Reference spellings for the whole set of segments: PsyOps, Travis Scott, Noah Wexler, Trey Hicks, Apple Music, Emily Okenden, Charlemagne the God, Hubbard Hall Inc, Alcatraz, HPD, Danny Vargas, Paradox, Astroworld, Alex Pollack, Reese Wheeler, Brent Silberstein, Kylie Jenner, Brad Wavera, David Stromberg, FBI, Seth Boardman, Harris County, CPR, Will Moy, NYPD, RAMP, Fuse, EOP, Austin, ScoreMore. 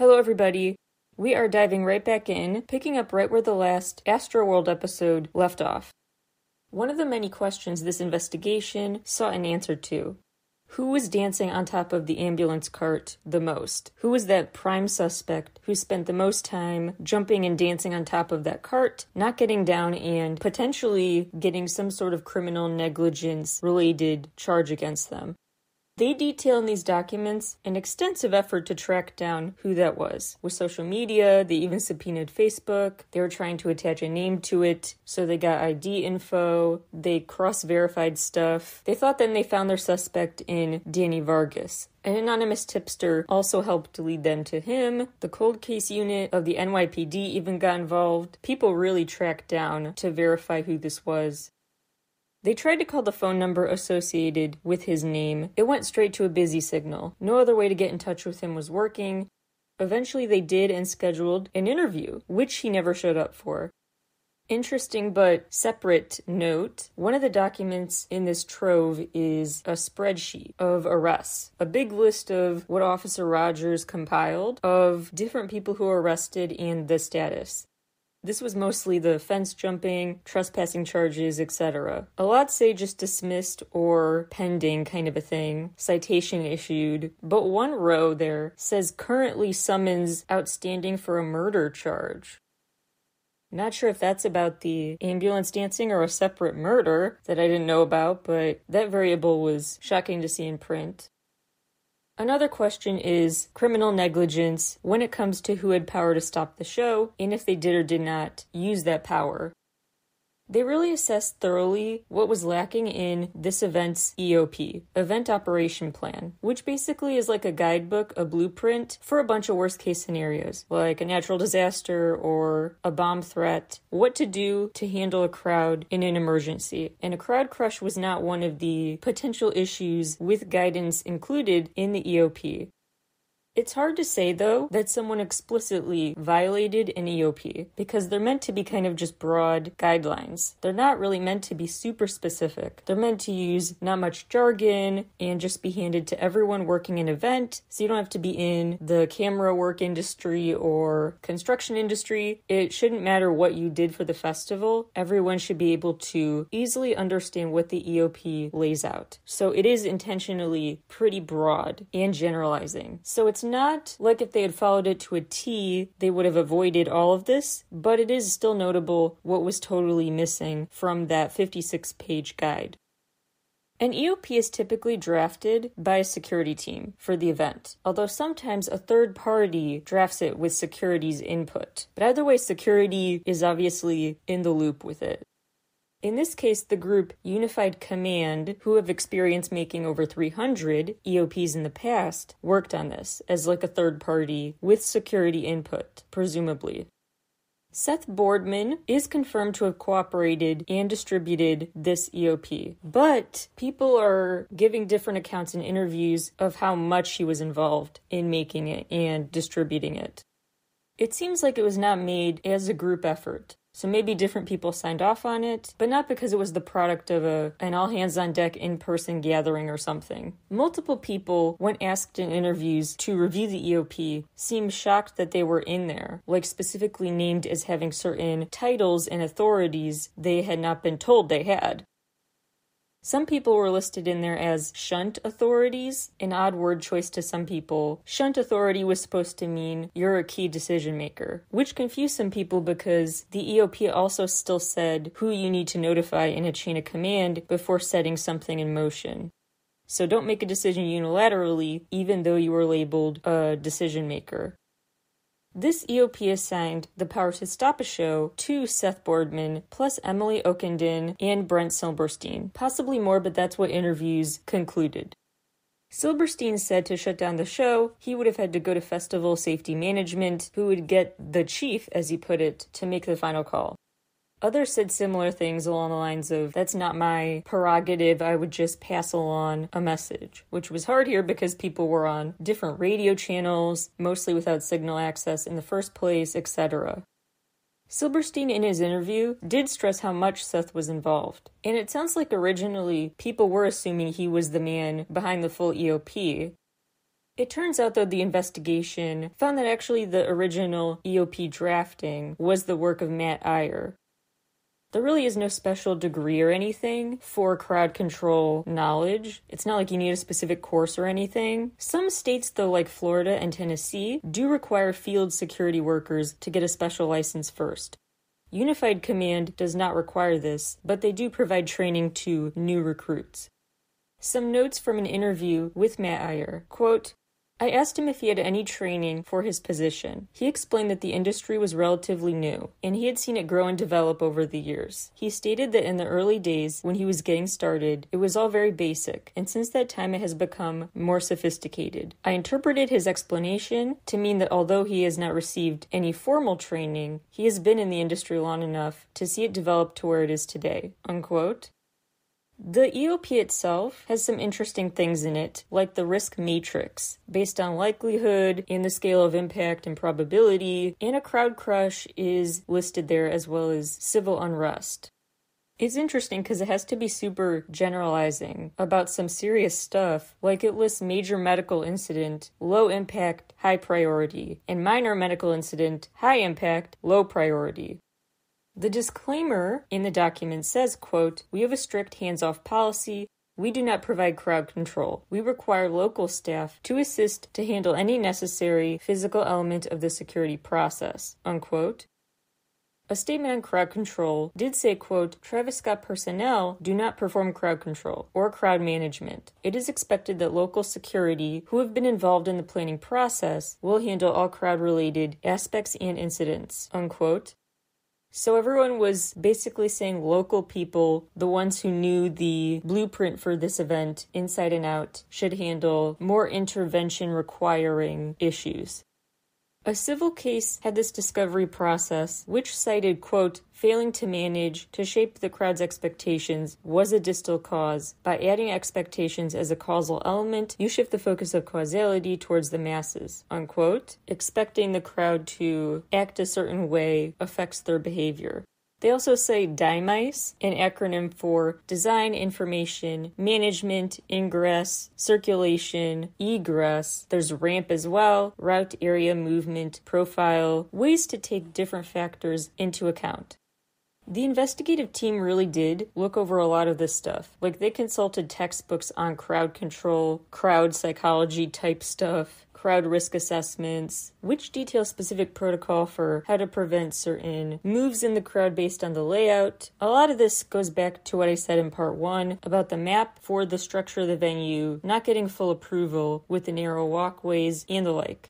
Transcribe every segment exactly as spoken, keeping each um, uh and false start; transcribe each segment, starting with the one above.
Hello everybody, we are diving right back in, picking up right where the last Astroworld episode left off. One of the many questions this investigation sought an answer to. Who was dancing on top of the ambulance cart the most? Who was that prime suspect who spent the most time jumping and dancing on top of that cart, not getting down and potentially getting some sort of criminal negligence-related charge against them? They detail in these documents an extensive effort to track down who that was. With social media, they even subpoenaed Facebook. They were trying to attach a name to it, so they got I D info. They cross-verified stuff. They thought then they found their suspect in Danny Vargas. An anonymous tipster also helped lead them to him. The cold case unit of the N Y P D even got involved. People really tracked down to verify who this was. They tried to call the phone number associated with his name. It went straight to a busy signal. No other way to get in touch with him was working. Eventually they did and scheduled an interview, which he never showed up for. Interesting but separate note, one of the documents in this trove is a spreadsheet of arrests. A big list of what Officer Rogers compiled of different people who were arrested and the status. This was mostly the fence jumping, trespassing charges, et cetera. A lot say just dismissed or pending kind of a thing, citation issued, but one row there says currently summons outstanding for a murder charge. Not sure if that's about the ambulance dancing or a separate murder that I didn't know about, but that variable was shocking to see in print. Another question is criminal negligence when it comes to who had power to stop the show and if they did or did not use that power. They really assessed thoroughly what was lacking in this event's E O P, Event Operation Plan, which basically is like a guidebook, a blueprint for a bunch of worst-case scenarios, like a natural disaster or a bomb threat, what to do to handle a crowd in an emergency. And a crowd crush was not one of the potential issues with guidance included in the E O P. It's hard to say, though, that someone explicitly violated an E O P, because they're meant to be kind of just broad guidelines. They're not really meant to be super specific. They're meant to use not much jargon and just be handed to everyone working an event, so you don't have to be in the camera work industry or construction industry. It shouldn't matter what you did for the festival. Everyone should be able to easily understand what the E O P lays out. So it is intentionally pretty broad and generalizing. So it's It's not like if they had followed it to a T, they would have avoided all of this, but it is still notable what was totally missing from that fifty-six page guide. An E O P is typically drafted by a security team for the event, although sometimes a third party drafts it with security's input. But either way, security is obviously in the loop with it. In this case, the group Unified Command, who have experience making over three hundred E O Ps in the past, worked on this as like a third party with security input, presumably. Seth Boardman is confirmed to have cooperated and distributed this E O P, but people are giving different accounts in interviews of how much he was involved in making it and distributing it. It seems like it was not made as a group effort. So maybe different people signed off on it, but not because it was the product of a an all-hands-on-deck in-person gathering or something. Multiple people, when asked in interviews to review the E O P, seemed shocked that they were in there, like specifically named as having certain titles and authorities they had not been told they had. Some people were listed in there as shunt authorities, an odd word choice to some people. Shunt authority was supposed to mean you're a key decision maker, which confused some people because the E O P also still said who you need to notify in a chain of command before setting something in motion. So don't make a decision unilaterally, even though you were labeled a decision maker. This E O P assigned the power to stop a show to Seth Boardman, plus Emily Okenden and Brent Silberstein. Possibly more, but that's what interviews concluded. Silberstein said to shut down the show, he would have had to go to Festival Safety Management, who would get the chief, as he put it, to make the final call. Others said similar things along the lines of, that's not my prerogative, I would just pass along a message, which was hard here because people were on different radio channels, mostly without signal access in the first place, et cetera. Silberstein, in his interview, did stress how much Seth was involved, and it sounds like originally people were assuming he was the man behind the full E O P. It turns out, though, the investigation found that actually the original E O P drafting was the work of Matt Iyer. There really is no special degree or anything for crowd control knowledge. It's not like you need a specific course or anything. Some states, though, like Florida and Tennessee, do require field security workers to get a special license first. Unified Command does not require this, but they do provide training to new recruits. Some notes from an interview with Matt Iyer, quote, I asked him if he had any training for his position. He explained that the industry was relatively new, and he had seen it grow and develop over the years. He stated that in the early days, when he was getting started, it was all very basic, and since that time it has become more sophisticated. I interpreted his explanation to mean that although he has not received any formal training, he has been in the industry long enough to see it develop to where it is today, unquote. The E O P itself has some interesting things in it, like the risk matrix, based on likelihood and the scale of impact and probability, and a crowd crush is listed there as well as civil unrest. It's interesting because it has to be super generalizing about some serious stuff, like it lists major medical incident, low impact, high priority, and minor medical incident, high impact, low priority. The disclaimer in the document says, quote, we have a strict hands-off policy. We do not provide crowd control. We require local staff to assist to handle any necessary physical element of the security process, unquote. A statement on crowd control did say, quote, Travis Scott personnel do not perform crowd control or crowd management. It is expected that local security who have been involved in the planning process will handle all crowd-related aspects and incidents, unquote. So everyone was basically saying local people, the ones who knew the blueprint for this event inside and out, should handle more intervention requiring issues. A civil case had this discovery process, which cited, quote, failing to manage to shape the crowd's expectations was a distal cause. By adding expectations as a causal element, you shift the focus of causality towards the masses, unquote. Expecting the crowd to act a certain way affects their behavior. They also say DIMICE, an acronym for Design, Information, Management, Ingress, Circulation, Egress. There's RAMP as well, Route, Area, Movement, Profile, ways to take different factors into account. The investigative team really did look over a lot of this stuff. Like, they consulted textbooks on crowd control, crowd psychology type stuff, crowd risk assessments, which detail specific protocol for how to prevent certain moves in the crowd based on the layout. A lot of this goes back to what I said in part one about the map for the structure of the venue, not getting full approval with the narrow walkways and the like.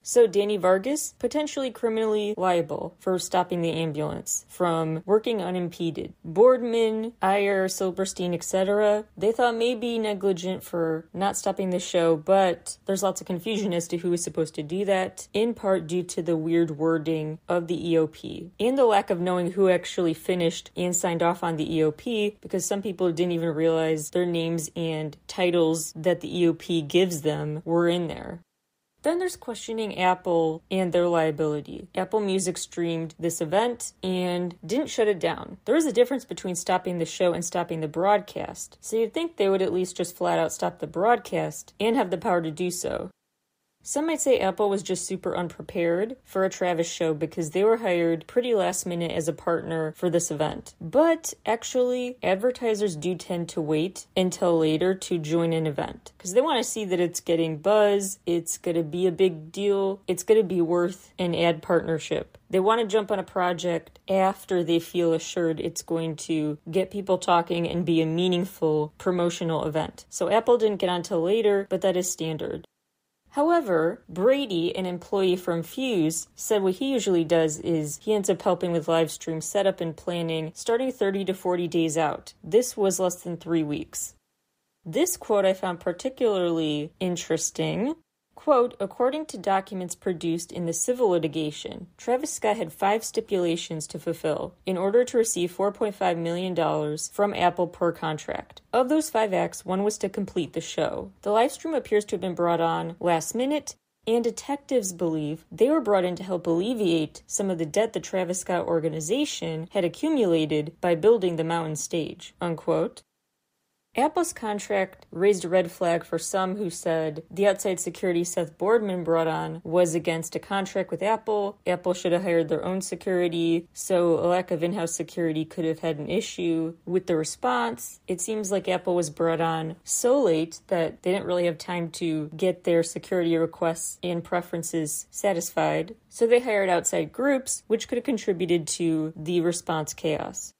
So Danny Vargas, potentially criminally liable for stopping the ambulance from working unimpeded. Boardman, Iyer, Silberstein, et cetera, they thought maybe negligent for not stopping the show, but there's lots of confusion as to who was supposed to do that, in part due to the weird wording of the E O P and the lack of knowing who actually finished and signed off on the E O P, because some people didn't even realize their names and titles that the E O P gives them were in there. Then there's questioning Apple and their liability. Apple Music streamed this event and didn't shut it down. There is a difference between stopping the show and stopping the broadcast, so you'd think they would at least just flat out stop the broadcast and have the power to do so. Some might say Apple was just super unprepared for a Travis show because they were hired pretty last minute as a partner for this event. But actually, advertisers do tend to wait until later to join an event because they want to see that it's getting buzz, it's going to be a big deal, it's going to be worth an ad partnership. They want to jump on a project after they feel assured it's going to get people talking and be a meaningful promotional event. So Apple didn't get on till later, but that is standard. However, Brady, an employee from Fuse, said what he usually does is he ends up helping with live stream setup and planning starting thirty to forty days out. This was less than three weeks. This quote I found particularly interesting. Quote, according to documents produced in the civil litigation, Travis Scott had five stipulations to fulfill in order to receive four point five million dollars from Apple per contract. Of those five acts, one was to complete the show. The live stream appears to have been brought on last minute, and detectives believe they were brought in to help alleviate some of the debt the Travis Scott organization had accumulated by building the mountain stage, unquote. Apple's contract raised a red flag for some who said the outside security Seth Boardman brought on was against a contract with Apple. Apple should have hired their own security, so a lack of in-house security could have had an issue with the response. It seems like Apple was brought on so late that they didn't really have time to get their security requests and preferences satisfied, so they hired outside groups, which could have contributed to the response chaos.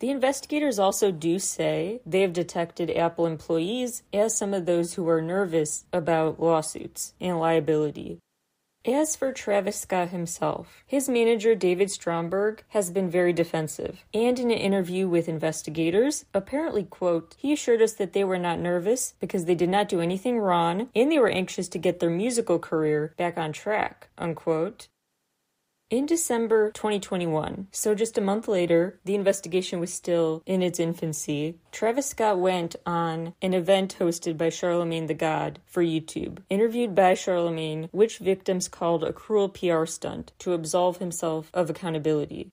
The investigators also do say they have detected Apple employees as some of those who are nervous about lawsuits and liability. As for Travis Scott himself, his manager David Stromberg has been very defensive, and in an interview with investigators, apparently, quote, he assured us that they were not nervous because they did not do anything wrong and they were anxious to get their musical career back on track, unquote. In December twenty twenty-one, so just a month later, the investigation was still in its infancy, Travis Scott went on an event hosted by Charlemagne the God for YouTube, interviewed by Charlemagne, which victims called a cruel P R stunt to absolve himself of accountability.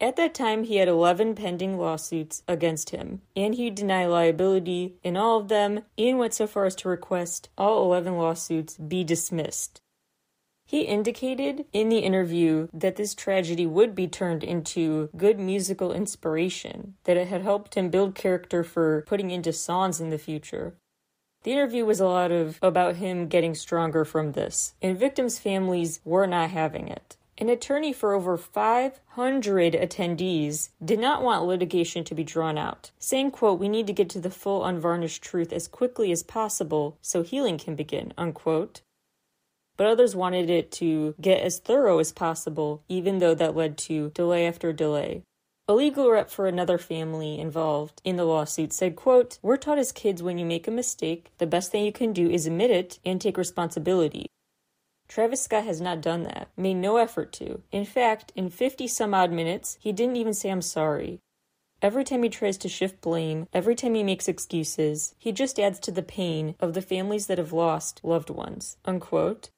At that time, he had eleven pending lawsuits against him, and he denied liability in all of them and went so far as to request all eleven lawsuits be dismissed. He indicated in the interview that this tragedy would be turned into good musical inspiration, that it had helped him build character for putting into songs in the future. The interview was a lot of about him getting stronger from this, and victims' families were not having it. An attorney for over five hundred attendees did not want litigation to be drawn out, saying, quote, we need to get to the full unvarnished truth as quickly as possible so healing can begin, unquote. But others wanted it to get as thorough as possible, even though that led to delay after delay. A legal rep for another family involved in the lawsuit said, quote, we're taught as kids when you make a mistake, the best thing you can do is admit it and take responsibility. Travis Scott has not done that, made no effort to. In fact, in fifty-some-odd minutes, he didn't even say I'm sorry. Every time he tries to shift blame, every time he makes excuses, he just adds to the pain of the families that have lost loved ones, unquote.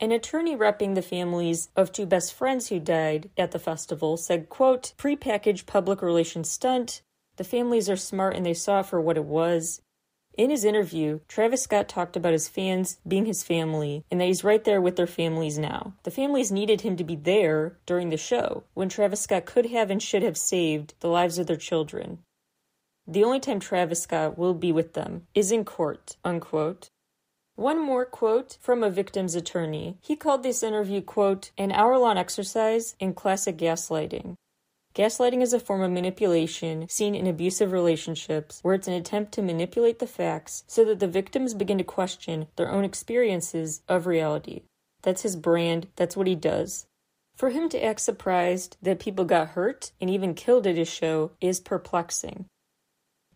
An attorney repping the families of two best friends who died at the festival said, quote, prepackaged public relations stunt. The families are smart and they saw it for what it was. In his interview, Travis Scott talked about his fans being his family and that he's right there with their families now. The families needed him to be there during the show when Travis Scott could have and should have saved the lives of their children. The only time Travis Scott will be with them is in court, unquote. One more quote from a victim's attorney. He called this interview, quote, an hour-long exercise in classic gaslighting. Gaslighting is a form of manipulation seen in abusive relationships where it's an attempt to manipulate the facts so that the victims begin to question their own experiences of reality. That's his brand. That's what he does. For him to act surprised that people got hurt and even killed at his show is perplexing.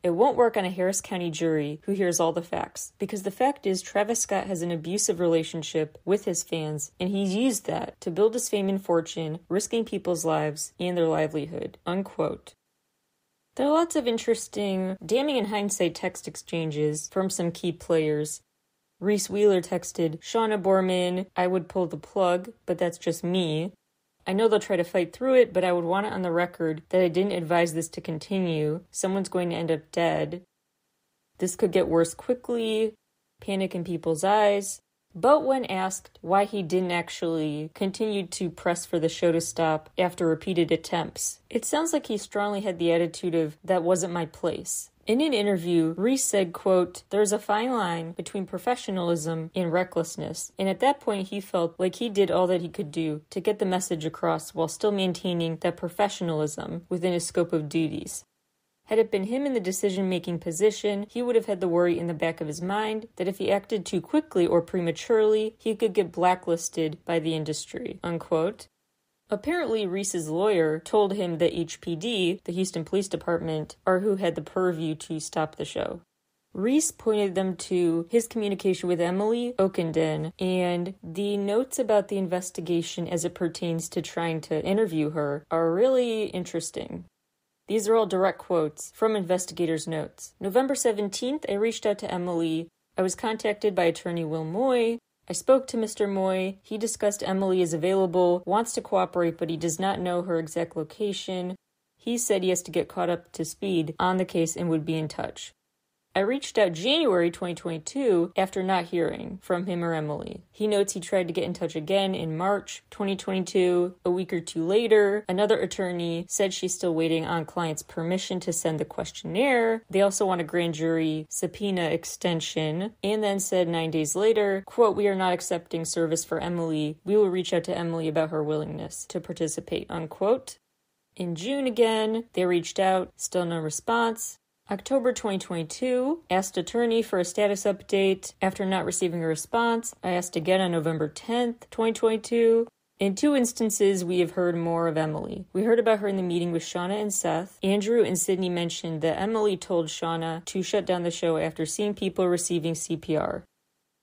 It won't work on a Harris County jury who hears all the facts, because the fact is Travis Scott has an abusive relationship with his fans, and he's used that to build his fame and fortune, risking people's lives and their livelihood, unquote. There are lots of interesting, damning in hindsight text exchanges from some key players. Reese Wheeler texted, Shawna Boardman, I would pull the plug, but that's just me. I know they'll try to fight through it, but I would want it on the record that I didn't advise this to continue. Someone's going to end up dead. This could get worse quickly. Panic in people's eyes. But when asked why he didn't actually continue to press for the show to stop after repeated attempts, it sounds like he strongly had the attitude of, that wasn't my place. In an interview, Reese said, quote, there's a fine line between professionalism and recklessness, and at that point he felt like he did all that he could do to get the message across while still maintaining that professionalism within his scope of duties. Had it been him in the decision-making position, he would have had the worry in the back of his mind that if he acted too quickly or prematurely, he could get blacklisted by the industry, unquote. Apparently, Reese's lawyer told him that H P D, the Houston Police Department, are who had the purview to stop the show. Reese pointed them to his communication with Emily Okenden and the notes about the investigation as it pertains to trying to interview her are really interesting. These are all direct quotes from investigators' notes. November seventeenth, I reached out to Emily. I was contacted by attorney Will Moy. I spoke to Mister Moy. He discussed Emily is available, wants to cooperate, but he does not know her exact location. He said he has to get caught up to speed on the case and would be in touch. I reached out January twenty twenty-two after not hearing from him or Emily. He notes he tried to get in touch again in March twenty twenty-two. A week or two later, another attorney said she's still waiting on client's permission to send the questionnaire. They also want a grand jury subpoena extension, and then said nine days later, quote, "We are not accepting service for Emily. We will reach out to Emily about her willingness to participate," unquote. In June again, they reached out, still no response. October twenty twenty-two, asked attorney for a status update. After not receiving a response, I asked again on November tenth, twenty twenty-two. In two instances, we have heard more of Emily. We heard about her in the meeting with Shawna and Seth. Andrew and Sydney mentioned that Emily told Shawna to shut down the show after seeing people receiving C P R.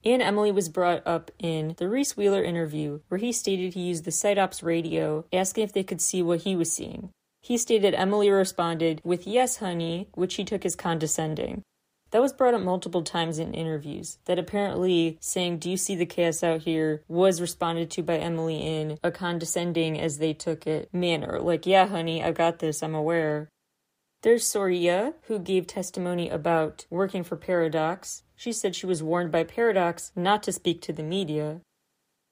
And Emily was brought up in the Reese Wheeler interview, where he stated he used the PsyOps radio, asking if they could see what he was seeing. He stated Emily responded with, "Yes, honey," which he took as condescending. That was brought up multiple times in interviews, that apparently saying, "Do you see the chaos out here?" was responded to by Emily in a condescending, as they took it, manner. Like, "Yeah, honey, I got this, I'm aware." There's Soria, who gave testimony about working for Paradox. She said she was warned by Paradox not to speak to the media.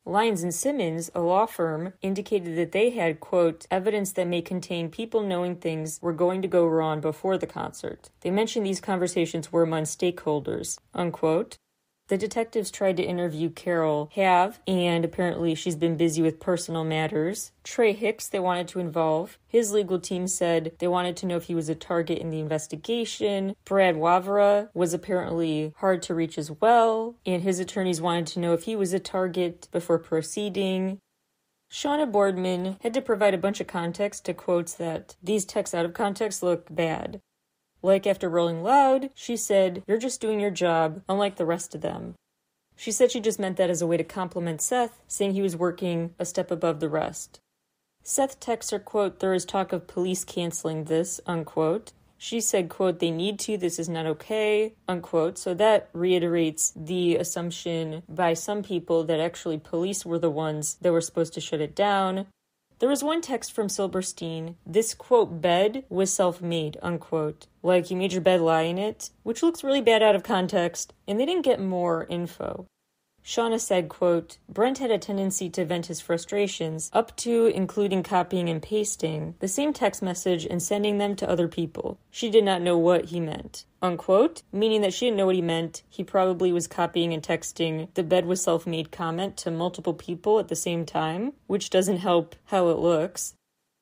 Lyons and Simmons, a law firm, indicated that they had, quote, "evidence that may contain people knowing things were going to go wrong before the concert. They mentioned these conversations were among stakeholders," unquote. The detectives tried to interview Carol Have, and apparently she's been busy with personal matters. Trey Hicks, they wanted to involve. His legal team said they wanted to know if he was a target in the investigation. Brad Wavera was apparently hard to reach as well, and his attorneys wanted to know if he was a target before proceeding. Shawna Boardman had to provide a bunch of context to quotes that these texts out of context look bad. Like after Rolling Loud, she said, "You're just doing your job, unlike the rest of them." She said she just meant that as a way to compliment Seth, saying he was working a step above the rest. Seth texts her, quote, "There is talk of police canceling this," unquote. She said, quote, "They need to, this is not okay," unquote. So that reiterates the assumption by some people that actually police were the ones that were supposed to shut it down. There was one text from Silberstein, "This, quote, bed was self-made," unquote. Like, you made your bed, lie in it, which looks really bad out of context, and they didn't get more info. Shawna said, quote, "Brent had a tendency to vent his frustrations, up to, including copying and pasting, the same text message and sending them to other people. She did not know what he meant," unquote, meaning that she didn't know what he meant. He probably was copying and texting "the bed was self-made" comment to multiple people at the same time, which doesn't help how it looks.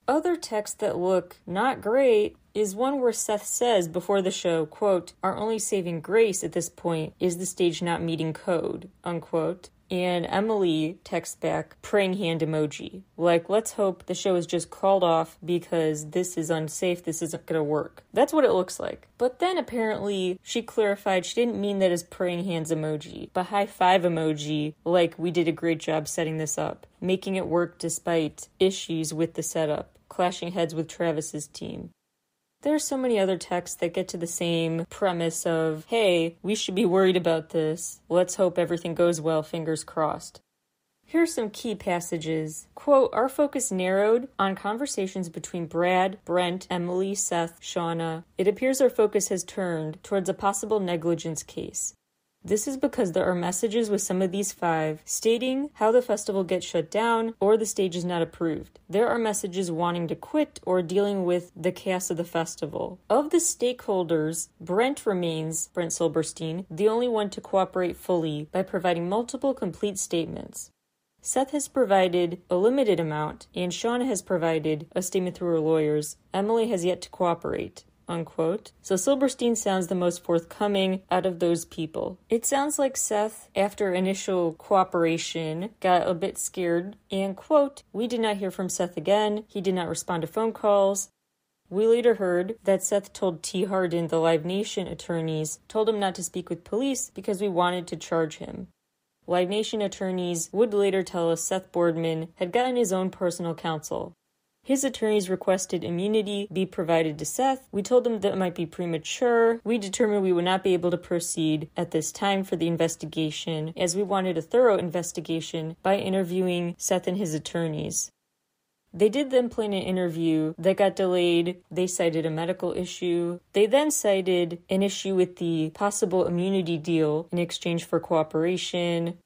Other texts that look not great is one where Seth says before the show, quote, "Our only saving grace at this point is the stage not meeting code," unquote. And Emily texts back, praying hand emoji. Like, let's hope the show is just called off because this is unsafe, this isn't gonna work. That's what it looks like. But then apparently she clarified she didn't mean that as praying hands emoji, but high five emoji, like, "We did a great job setting this up," making it work despite issues with the setup, clashing heads with Travis's team. There are so many other texts that get to the same premise of, hey, we should be worried about this. Let's hope everything goes well, fingers crossed. Here are some key passages. Quote, "Our focus narrowed on conversations between Brad, Brent, Emily, Seth, Shawna. It appears our focus has turned towards a possible negligence case. This is because there are messages with some of these five stating how the festival gets shut down or the stage is not approved. There are messages wanting to quit or dealing with the chaos of the festival. Of the stakeholders, Brent remains, Brent Silberstein, the only one to cooperate fully by providing multiple complete statements. Seth has provided a limited amount, and Shawna has provided a statement through her lawyers. Emily has yet to cooperate," unquote. So Silberstein sounds the most forthcoming out of those people. It sounds like Seth, after initial cooperation, got a bit scared and, quote, "We did not hear from Seth again. He did not respond to phone calls." We later heard that Seth told T. Harden, the Live Nation attorneys, told him not to speak with police because we wanted to charge him. Live Nation attorneys would later tell us Seth Boardman had gotten his own personal counsel. His attorneys requested immunity be provided to Seth. We told them that it might be premature. We determined we would not be able to proceed at this time for the investigation, as we wanted a thorough investigation by interviewing Seth and his attorneys. They did then plan an interview that got delayed. They cited a medical issue. They then cited an issue with the possible immunity deal in exchange for cooperation.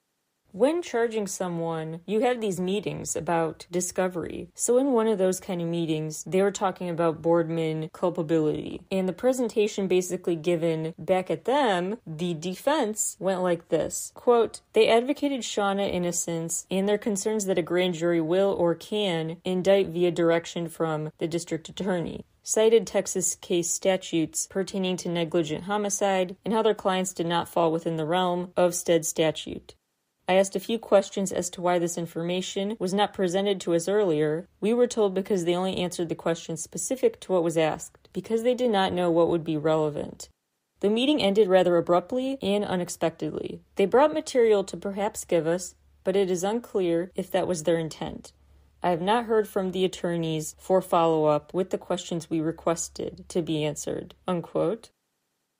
When charging someone, you have these meetings about discovery. So in one of those kind of meetings, they were talking about Boardman culpability. And the presentation basically given back at them, the defense went like this. Quote, they advocated Shawna innocence and their concerns that a grand jury will or can indict via direction from the district attorney. Cited Texas case statutes pertaining to negligent homicide and how their clients did not fall within the realm of said statute. I asked a few questions as to why this information was not presented to us earlier. We were told because they only answered the questions specific to what was asked, because they did not know what would be relevant. The meeting ended rather abruptly and unexpectedly. They brought material to perhaps give us, but it is unclear if that was their intent. I have not heard from the attorneys for follow-up with the questions we requested to be answered, unquote.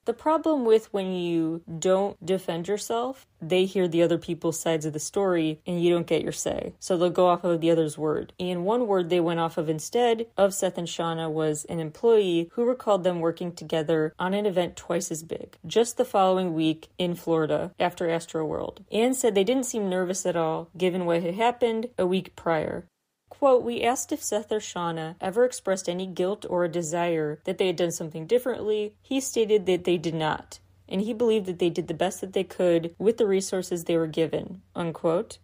The problem with when you don't defend yourself, they hear the other people's sides of the story and you don't get your say. So they'll go off of the other's word. And one word they went off of instead of Seth and Shawna was an employee who recalled them working together on an event twice as big, just the following week in Florida after Astroworld, and said they didn't seem nervous at all given what had happened a week prior. Quote, we asked if Seth or Shawna ever expressed any guilt or a desire that they had done something differently. He stated that they did not, and he believed that they did the best that they could with the resources they were given, unquote.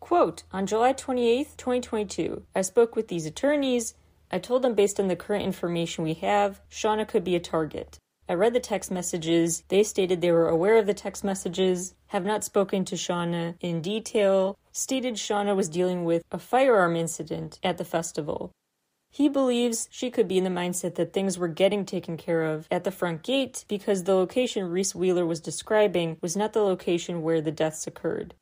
Quote, on July twenty-eighth, twenty twenty-two, I spoke with these attorneys. I told them based on the current information we have, Shawna could be a target. I read the text messages. They stated they were aware of the text messages, have not spoken to Shawna in detail, stated Shawna was dealing with a firearm incident at the festival. He believes she could be in the mindset that things were getting taken care of at the front gate because the location Reese Wheeler was describing was not the location where the deaths occurred.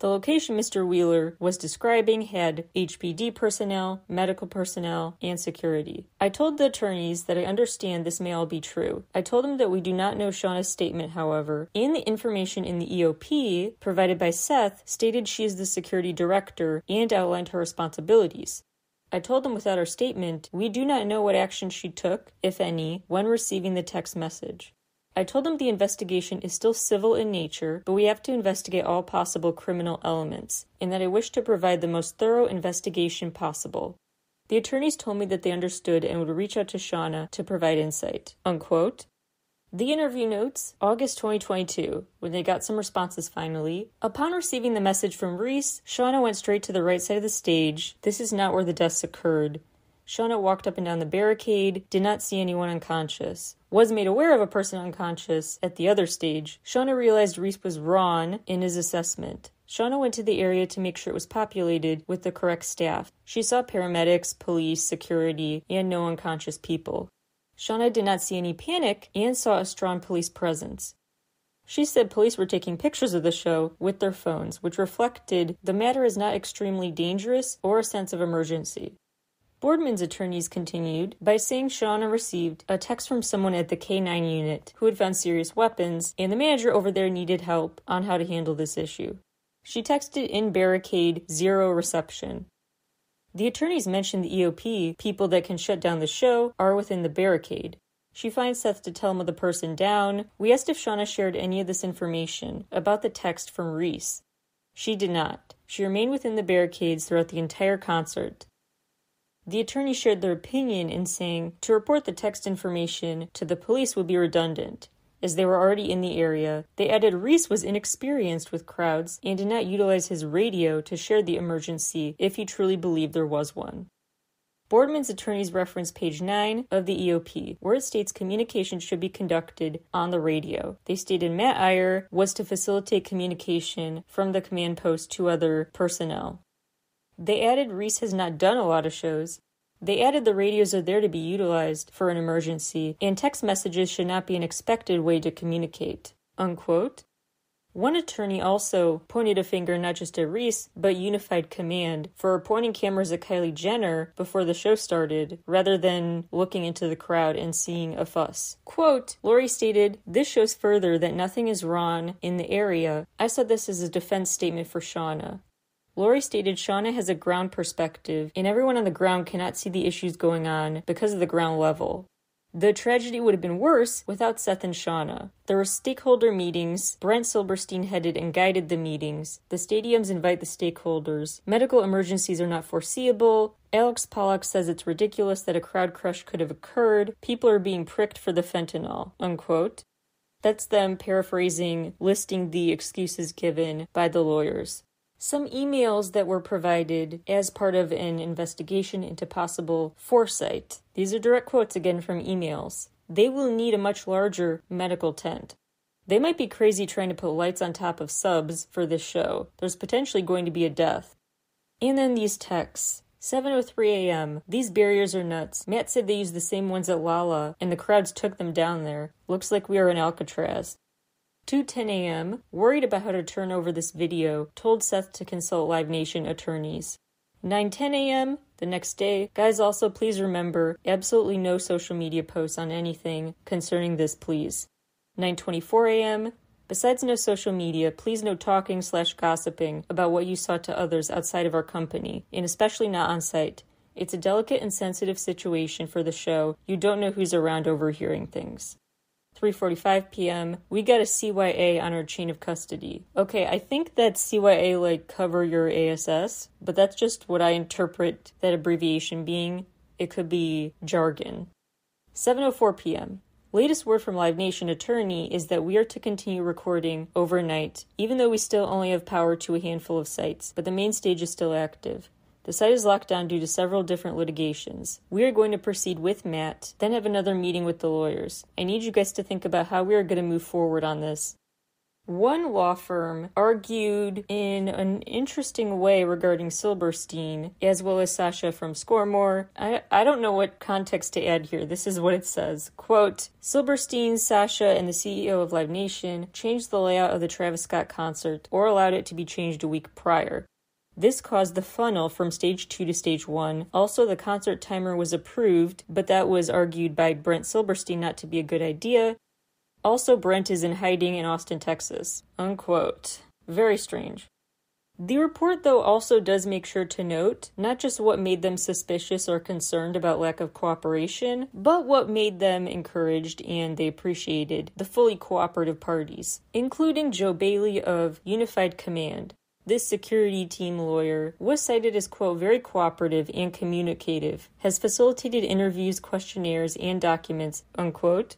The location Mister Wheeler was describing had H P D personnel, medical personnel, and security. I told the attorneys that I understand this may all be true. I told them that we do not know Shawna's statement, however, and the information in the E O P provided by Seth stated she is the security director and outlined her responsibilities. I told them without her statement, we do not know what action she took, if any, when receiving the text message. I told them the investigation is still civil in nature, but we have to investigate all possible criminal elements, and that I wish to provide the most thorough investigation possible. The attorneys told me that they understood and would reach out to Shawna to provide insight, unquote. The interview notes, August twenty twenty-two, when they got some responses finally. Upon receiving the message from Reese, Shawna went straight to the right side of the stage. This is not where the deaths occurred. Shawna walked up and down the barricade, did not see anyone unconscious. Was made aware of a person unconscious at the other stage. Shawna realized Reese was wrong in his assessment. Shawna went to the area to make sure it was populated with the correct staff. She saw paramedics, police, security, and no unconscious people. Shawna did not see any panic and saw a strong police presence. She said police were taking pictures of the show with their phones, which reflected the matter is not extremely dangerous or a sense of emergency. Boardman's attorneys continued by saying Shawna received a text from someone at the K nine unit who had found serious weapons, and the manager over there needed help on how to handle this issue. She texted in barricade, zero reception. The attorneys mentioned the E O P, people that can shut down the show, are within the barricade. She finds Seth to tell him of the person down. We asked if Shawna shared any of this information about the text from Reese. She did not. She remained within the barricades throughout the entire concert. The attorney shared their opinion in saying to report the text information to the police would be redundant, as they were already in the area. They added Reese was inexperienced with crowds and did not utilize his radio to share the emergency if he truly believed there was one. Boardman's attorneys referenced page nine of the E O P, where it states communication should be conducted on the radio. They stated Matt Iyer was to facilitate communication from the command post to other personnel. They added Reese has not done a lot of shows. They added the radios are there to be utilized for an emergency, and text messages should not be an expected way to communicate, unquote. One attorney also pointed a finger not just at Reese, but Unified Command for pointing cameras at Kylie Jenner before the show started, rather than looking into the crowd and seeing a fuss. Quote, Lori stated, this shows further that nothing is wrong in the area. I saw this as a defense statement for Shawna. Lori stated Shawna has a ground perspective, and everyone on the ground cannot see the issues going on because of the ground level. The tragedy would have been worse without Seth and Shawna. There were stakeholder meetings. Brent Silberstein headed and guided the meetings. The stadiums invite the stakeholders. Medical emergencies are not foreseeable. Alex Pollack says it's ridiculous that a crowd crush could have occurred. People are being pricked for the fentanyl, unquote. That's them paraphrasing, listing the excuses given by the lawyers. Some emails that were provided as part of an investigation into possible foresight. These are direct quotes again from emails. They will need a much larger medical tent. They might be crazy trying to put lights on top of subs for this show. There's potentially going to be a death. And then these texts. seven oh three a m These barriers are nuts. Matt said they used the same ones at Lala, and the crowds took them down there. Looks like we are in Alcatraz. two ten a m Worried about how to turn over this video, told Seth to consult Live Nation attorneys. nine ten a m the next day, guys, also please remember, absolutely no social media posts on anything concerning this, please. nine twenty-four a m besides no social media, please no talking slash gossiping about what you saw to others outside of our company, and especially not on site. It's a delicate and sensitive situation for the show. You don't know who's around overhearing things. three forty-five p m we got a C Y A on our chain of custody. Okay, I think that's C Y A like cover your A S S, but that's just what I interpret that abbreviation being. It could be jargon. seven oh four p m latest word from Live Nation attorney is that we are to continue recording overnight, even though we still only have power to a handful of sites, but the main stage is still active. The site is locked down due to several different litigations. We are going to proceed with Matt, then have another meeting with the lawyers. I need you guys to think about how we are going to move forward on this. One law firm argued in an interesting way regarding Silberstein, as well as Sasha from Scoremore. I, I don't know what context to add here. This is what it says. Quote, Silberstein, Sasha, and the C E O of Live Nation changed the layout of the Travis Scott concert or allowed it to be changed a week prior. This caused the funnel from stage two to stage one. Also, the concert timer was approved, but that was argued by Brent Silberstein not to be a good idea. Also, Brent is in hiding in Austin, Texas. Unquote. Very strange. The report, though, also does make sure to note not just what made them suspicious or concerned about lack of cooperation, but what made them encouraged and they appreciated the fully cooperative parties, including Joe Bailey of Unified Command. This security team lawyer was cited as, quote, very cooperative and communicative, has facilitated interviews, questionnaires, and documents, unquote.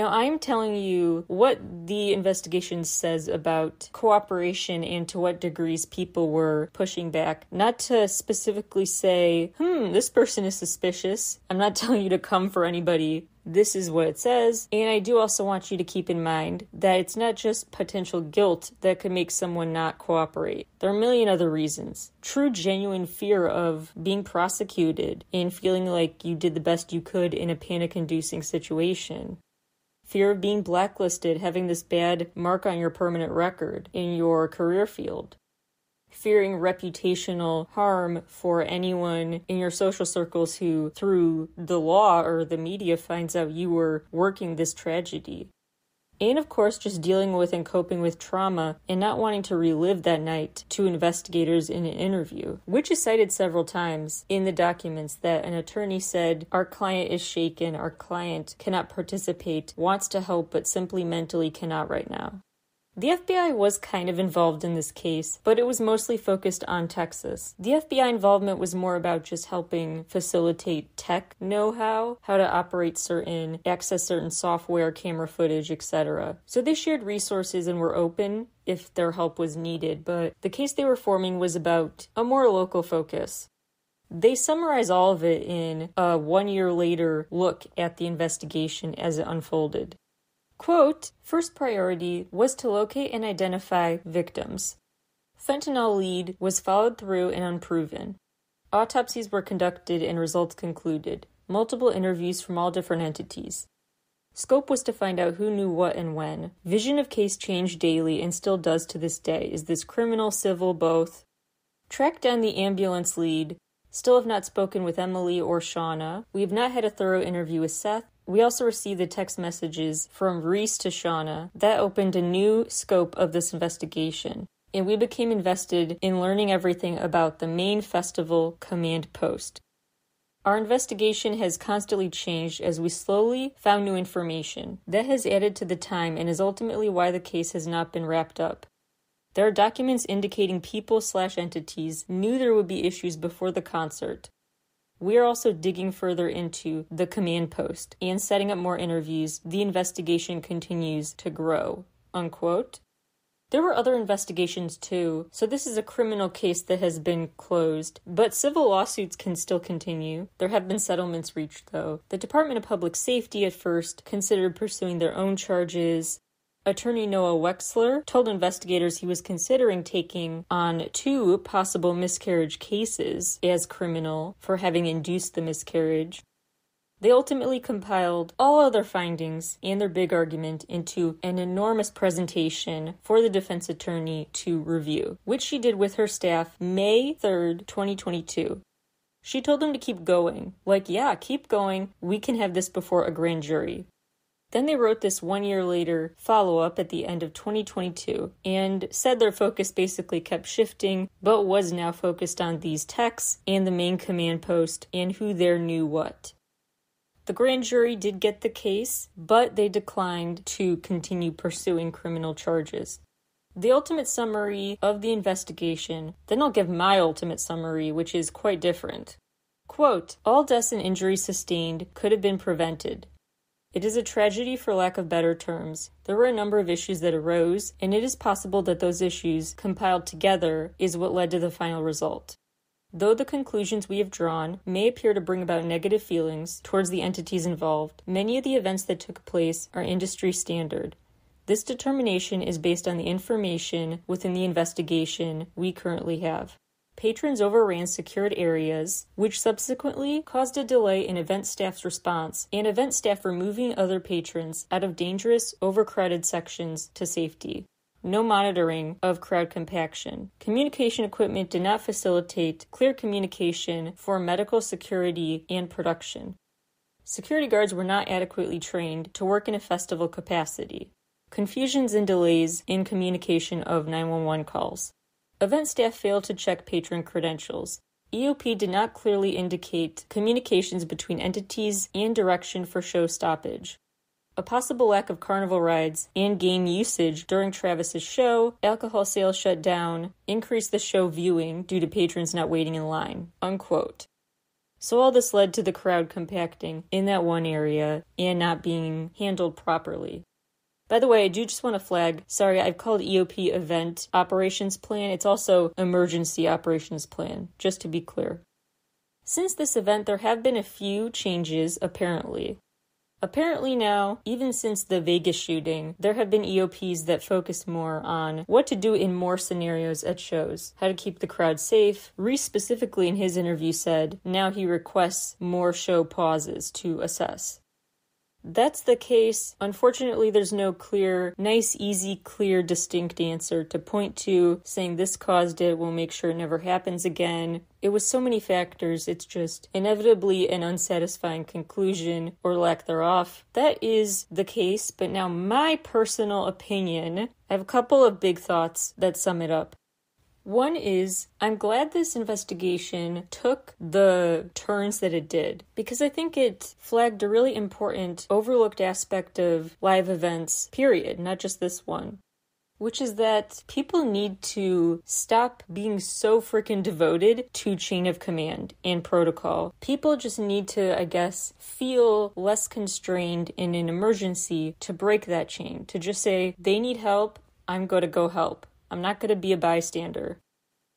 Now, I'm telling you what the investigation says about cooperation and to what degrees people were pushing back. Not to specifically say, hmm, this person is suspicious. I'm not telling you to come for anybody. This is what it says, and I do also want you to keep in mind that it's not just potential guilt that could make someone not cooperate. There are a million other reasons. True, genuine fear of being prosecuted and feeling like you did the best you could in a panic-inducing situation. Fear of being blacklisted, having this bad mark on your permanent record in your career field. Fearing reputational harm for anyone in your social circles who, through the law or the media, finds out you were working this tragedy. And of course, just dealing with and coping with trauma and not wanting to relive that night to investigators in an interview, which is cited several times in the documents that an attorney said, our client is shaken, our client cannot participate, wants to help, but simply mentally cannot right now. The F B I was kind of involved in this case, but it was mostly focused on Texas. The F B I involvement was more about just helping facilitate tech know-how, how to operate certain, access certain software, camera footage, et cetera. So they shared resources and were open if their help was needed, but the case they were forming was about a more local focus. They summarize all of it in a one-year later look at the investigation as it unfolded. Quote, first priority was to locate and identify victims. Fentanyl lead was followed through and unproven. Autopsies were conducted and results concluded. Multiple interviews from all different entities. Scope was to find out who knew what and when. Vision of case changed daily and still does to this day. Is this criminal, civil, both? Track down the ambulance lead. Still have not spoken with Emily or Shawna. We have not had a thorough interview with Seth. We also received the text messages from Reese to Shawna that opened a new scope of this investigation. and we became invested in learning everything about the main festival command post. Our investigation has constantly changed as we slowly found new information. That has added to the time and is ultimately why the case has not been wrapped up. There are documents indicating people slash entities knew there would be issues before the concert. We are also digging further into the command post and setting up more interviews. The investigation continues to grow, unquote. There were other investigations too, so this is a criminal case that has been closed, but civil lawsuits can still continue. There have been settlements reached though. The Department of Public Safety at first considered pursuing their own charges. Attorney Noah Wexler told investigators he was considering taking on two possible miscarriage cases as criminal for having induced the miscarriage. They ultimately compiled all other findings and their big argument into an enormous presentation for the defense attorney to review, which she did with her staff May third, twenty twenty-two. She told them to keep going. Like, yeah, keep going. We can have this before a grand jury. Then they wrote this one year later follow-up at the end of twenty twenty-two and said their focus basically kept shifting, but was now focused on these texts and the main command post and who there knew what. The grand jury did get the case, but they declined to continue pursuing criminal charges. The ultimate summary of the investigation, then I'll give my ultimate summary, which is quite different. Quote, all deaths and injuries sustained could have been prevented. It is a tragedy for lack of better terms. There were a number of issues that arose, and it is possible that those issues compiled together is what led to the final result. Though the conclusions we have drawn may appear to bring about negative feelings towards the entities involved, many of the events that took place are industry standard. This determination is based on the information within the investigation we currently have. Patrons overran secured areas, which subsequently caused a delay in event staff's response and event staff removing other patrons out of dangerous, overcrowded sections to safety. No monitoring of crowd compaction. Communication equipment did not facilitate clear communication for medical security and production. Security guards were not adequately trained to work in a festival capacity. Confusions and delays in communication of nine one one calls. Event staff failed to check patron credentials. E O P did not clearly indicate communications between entities and direction for show stoppage. A possible lack of carnival rides and game usage during Travis's show, alcohol sales shut down, increased the show viewing due to patrons not waiting in line, unquote. So all this led to the crowd compacting in that one area and not being handled properly. By the way, I do just want to flag, sorry, I've called E O P Event Operations Plan. It's also Emergency Operations Plan, just to be clear. Since this event, there have been a few changes, apparently. Apparently now, even since the Vegas shooting, there have been E O Ps that focus more on what to do in more scenarios at shows, how to keep the crowd safe. Reese specifically in his interview said now he requests more show pauses to assess. That's the case. Unfortunately, there's no clear, nice, easy, clear, distinct answer to point to, saying this caused it, we'll make sure it never happens again. It was so many factors, it's just inevitably an unsatisfying conclusion, or lack thereof. That is the case, but now my personal opinion, I have a couple of big thoughts that sum it up. One is, I'm glad this investigation took the turns that it did, because I think it flagged a really important, overlooked aspect of live events, period, not just this one, which is that people need to stop being so freaking devoted to chain of command and protocol. People just need to, I guess, feel less constrained in an emergency to break that chain, to just say, they need help, I'm going to go help. I'm not going to be a bystander.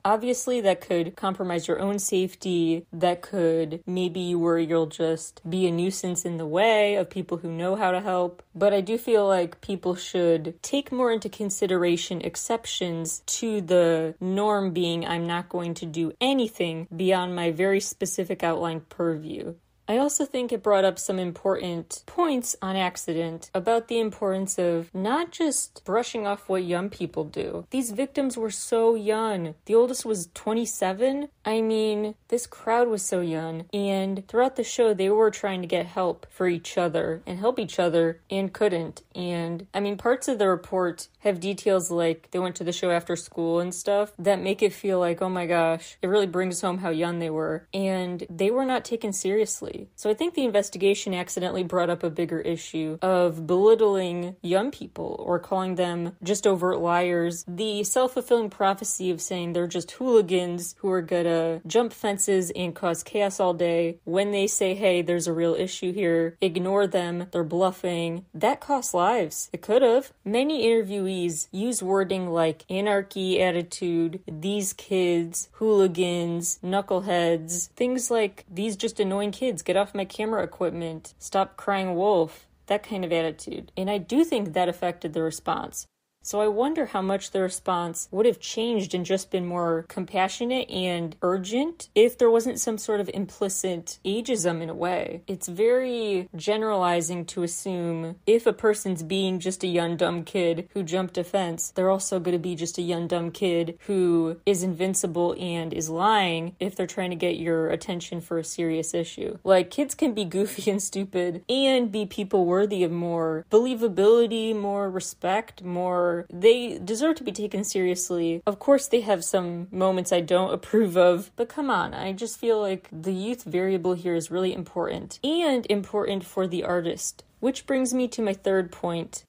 Obviously, that could compromise your own safety. That could, maybe you worry you'll just be a nuisance in the way of people who know how to help. But I do feel like people should take more into consideration exceptions to the norm being I'm not going to do anything beyond my very specific outlined purview. I also think it brought up some important points on accident about the importance of not just brushing off what young people do. These victims were so young. The oldest was twenty-seven. I mean, this crowd was so young. And throughout the show, they were trying to get help for each other and help each other and couldn't. And I mean, parts of the report have details like they went to the show after school and stuff that make it feel like, oh my gosh, it really brings home how young they were. And they were not taken seriously. So I think the investigation accidentally brought up a bigger issue of belittling young people or calling them just overt liars. The self-fulfilling prophecy of saying they're just hooligans who are gonna jump fences and cause chaos all day. When they say, hey, there's a real issue here, ignore them, they're bluffing. That costs lives. It could have. Many interviewees use wording like anarchy, attitude, these kids, hooligans, knuckleheads, things like these just annoying kids, get off my camera equipment, stop crying wolf, that kind of attitude. And I do think that affected the response. So I wonder how much the response would have changed and just been more compassionate and urgent if there wasn't some sort of implicit ageism in a way. It's very generalizing to assume if a person's being just a young, dumb kid who jumped a fence, they're also going to be just a young, dumb kid who is invincible and is lying if they're trying to get your attention for a serious issue. Like, kids can be goofy and stupid and be people worthy of more believability, more respect, more... They deserve to be taken seriously. Of course, they have some moments I don't approve of, but come on, I just feel like the youth variable here is really important and important for the artist. Which brings me to my third point.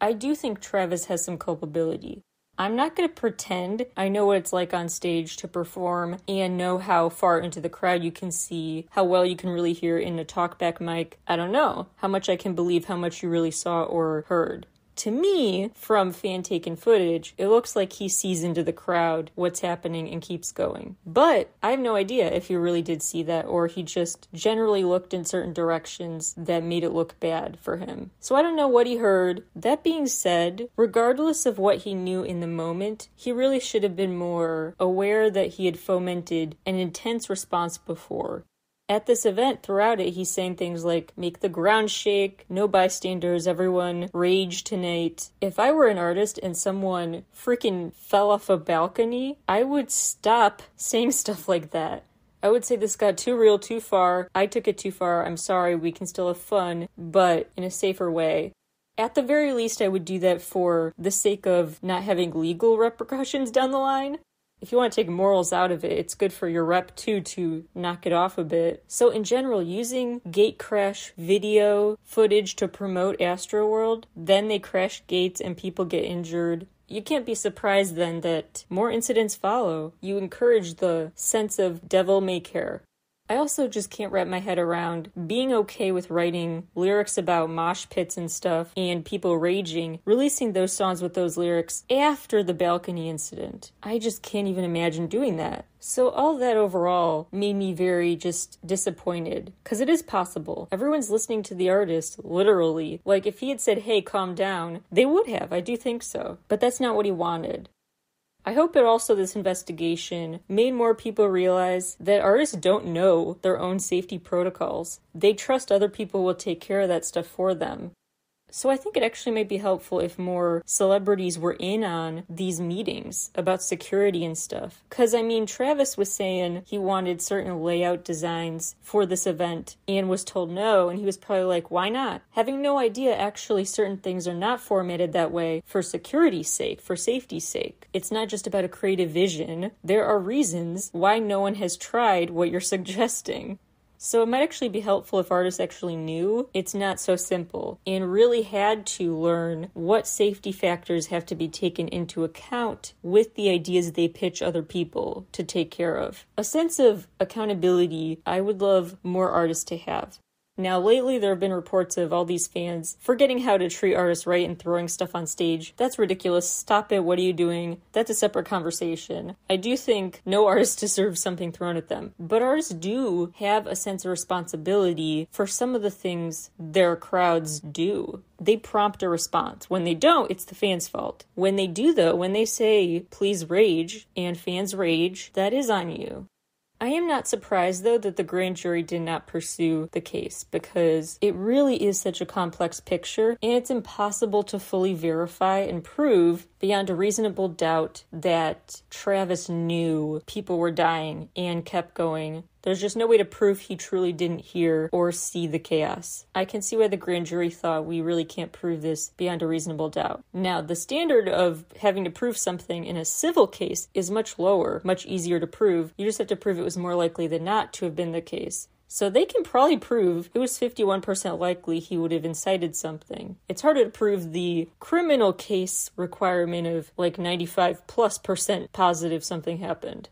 I do think Travis has some culpability. I'm not going to pretend I know what it's like on stage to perform and know how far into the crowd you can see, how well you can really hear in a talkback mic. I don't know how much I can believe how much you really saw or heard. To me, from fan-taken footage, it looks like he sees into the crowd what's happening and keeps going. But I have no idea if he really did see that or he just generally looked in certain directions that made it look bad for him. So I don't know what he heard. That being said, regardless of what he knew in the moment, he really should have been more aware that he had fomented an intense response before. At this event, throughout it, he's saying things like, make the ground shake, no bystanders, everyone rage tonight. If I were an artist and someone freaking fell off a balcony, I would stop saying stuff like that. I would say this got too real, too far. I took it too far. I'm sorry. We can still have fun, but in a safer way. At the very least, I would do that for the sake of not having legal repercussions down the line. If you want to take morals out of it, it's good for your rep too to knock it off a bit. So in general, using gate crash video footage to promote Astroworld, then they crash gates and people get injured. You can't be surprised then that more incidents follow. You encourage the sense of devil may care. I also just can't wrap my head around being okay with writing lyrics about mosh pits and stuff and people raging, releasing those songs with those lyrics after the balcony incident. I just can't even imagine doing that. So all that overall made me very just disappointed, because it is possible. Everyone's listening to the artist, literally. Like, if he had said, hey, calm down, they would have. I do think so. But that's not what he wanted. I hope it also, this investigation, made more people realize that artists don't know their own safety protocols. They trust other people will take care of that stuff for them. So I think it actually might be helpful if more celebrities were in on these meetings about security and stuff. Because, I mean, Travis was saying he wanted certain layout designs for this event and was told no, and he was probably like, why not? Having no idea, actually, certain things are not formatted that way for security's sake, for safety's sake. It's not just about a creative vision. There are reasons why no one has tried what you're suggesting. So it might actually be helpful if artists actually knew it's not so simple and really had to learn what safety factors have to be taken into account with the ideas they pitch other people to take care of. A sense of accountability I would love more artists to have. Now, lately, there have been reports of all these fans forgetting how to treat artists right and throwing stuff on stage. That's ridiculous. Stop it. What are you doing? That's a separate conversation. I do think no artist deserves something thrown at them. But artists do have a sense of responsibility for some of the things their crowds do. They prompt a response. When they don't, it's the fans' fault. When they do, though, when they say, please rage, and fans rage, that is on you. I am not surprised, though, that the grand jury did not pursue the case because it really is such a complex picture, and it's impossible to fully verify and prove beyond a reasonable doubt that Travis knew people were dying and kept going. There's just no way to prove he truly didn't hear or see the chaos. I can see why the grand jury thought we really can't prove this beyond a reasonable doubt. Now, the standard of having to prove something in a civil case is much lower, much easier to prove. You just have to prove it was more likely than not to have been the case. So they can probably prove it was fifty-one percent likely he would have incited something. It's harder to prove the criminal case requirement of like ninety-five plus percent positive something happened.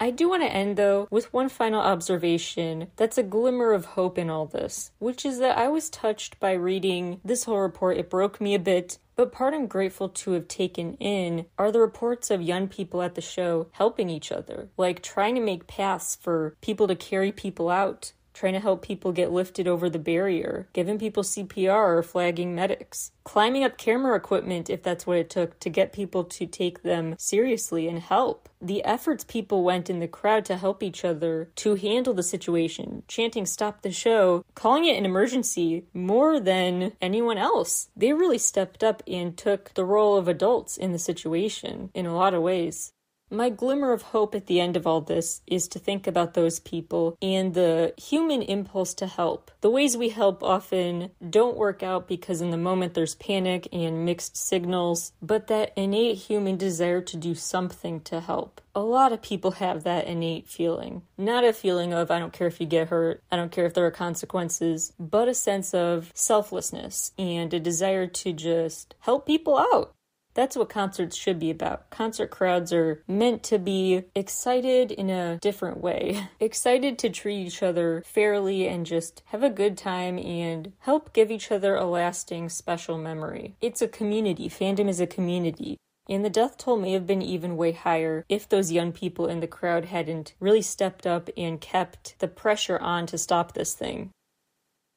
I do want to end, though, with one final observation that's a glimmer of hope in all this, which is that I was touched by reading this whole report. It broke me a bit, but part I'm grateful to have taken in are the reports of young people at the show helping each other, like trying to make paths for people to carry people out, trying to help people get lifted over the barrier, giving people C P R or flagging medics, climbing up camera equipment if that's what it took to get people to take them seriously and help. The efforts people went in the crowd to help each other to handle the situation, chanting "Stop the show," calling it an emergency more than anyone else. They really stepped up and took the role of adults in the situation in a lot of ways. My glimmer of hope at the end of all this is to think about those people and the human impulse to help. The ways we help often don't work out because in the moment there's panic and mixed signals, but that innate human desire to do something to help. A lot of people have that innate feeling. Not a feeling of, I don't care if you get hurt, I don't care if there are consequences, but a sense of selflessness and a desire to just help people out. That's what concerts should be about. Concert crowds are meant to be excited in a different way. Excited to treat each other fairly and just have a good time and help give each other a lasting, special memory. It's a community. Fandom is a community. And the death toll may have been even way higher if those young people in the crowd hadn't really stepped up and kept the pressure on to stop this thing.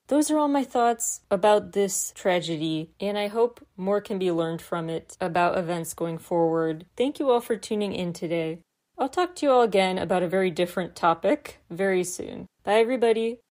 Those are all my thoughts about this tragedy, and I hope more can be learned from it about events going forward. Thank you all for tuning in today. I'll talk to you all again about a very different topic very soon. Bye, everybody.